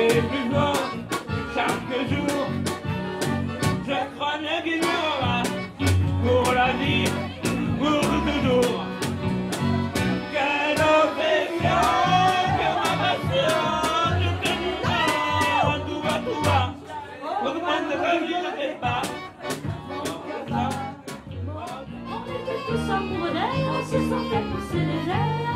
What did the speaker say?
Et plus loin, chaque jour, je crois qu'il y aura pour la vie, pour toujours. Quelle opinion, quelle passion, je fais du temps, tout va, pour prendre le départ. On était tous amoureux, on se sentait pousser les ailes.